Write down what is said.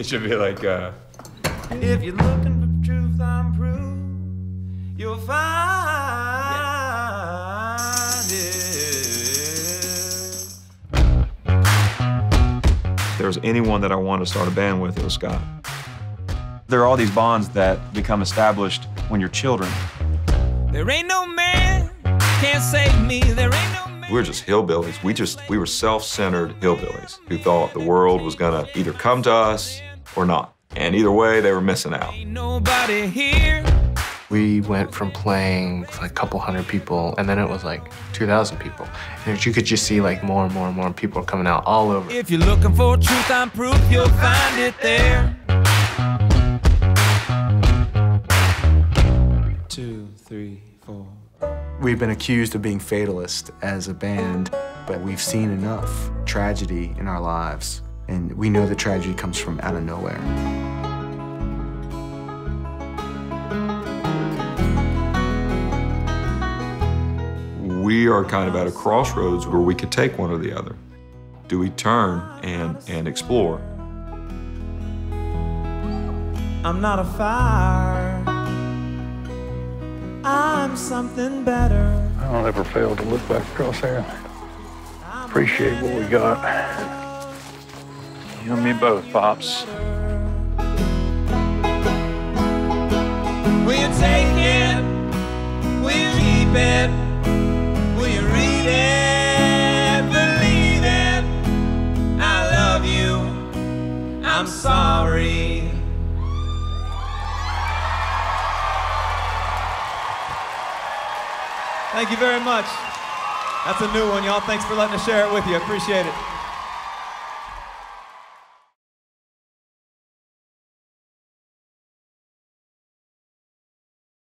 It should be like, if you're looking for truth unproved, you'll find it. If there was anyone that I wanted to start a band with, it was Scott. There are all these bonds that become established when you're children. There ain't no man can't save me. There ain't no man. We were just hillbillies. We were self-centered hillbillies who thought the world was gonna either come to us or not. And either way, they were missing out. Ain't nobody here. We went from playing for like a couple hundred people, and then it was like 2,000 people. And you could just see like more and more and more people coming out all over. If you're looking for truth, I'm proof, you'll find it there. 2, 3, 4. We've been accused of being fatalist as a band, but we've seen enough tragedy in our lives. And we know that tragedy comes from out of nowhere. We are kind of at a crossroads where we could take one or the other. Do we turn and explore? I'm not a fire. I'm something better. I don't ever fail to look back across there and appreciate what we got. You and me both, Pops. Will you take it? Will you keep it? Will you read it? Believe it? I love you. I'm sorry. Thank you very much. That's a new one, y'all. Thanks for letting us share it with you. Appreciate it.